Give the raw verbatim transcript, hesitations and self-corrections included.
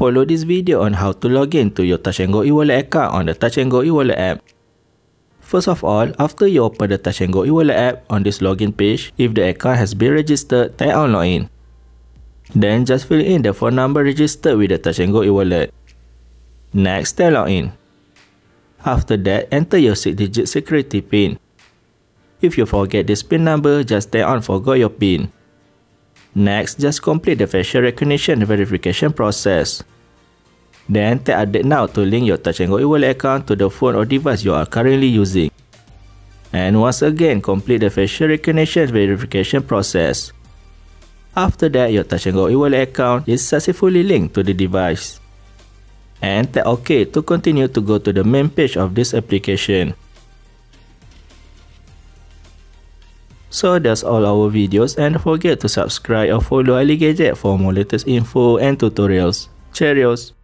follow this video on how to log in to your Touch n Go eWallet account on the Touch n Go eWallet app. First of all, after you open the Touch n Go eWallet app on this login page, if the account has been registered, tap on login. Then just fill in the phone number registered with the Touch n Go eWallet. Next, tap login. After that, enter your six digit security pin. If you forget this pin number, just tap on forgot your pin. Next, just complete the facial recognition verification process. Then, tap update now to link your Touch n Go eWallet account to the phone or device you are currently using. And once again, complete the facial recognition verification process. After that, your Touch n Go eWallet account is successfully linked to the device. And tap OK to continue to go to the main page of this application. So that's all our videos, and don't forget to subscribe or follow Ali Gajet for more latest info and tutorials. Cheerios!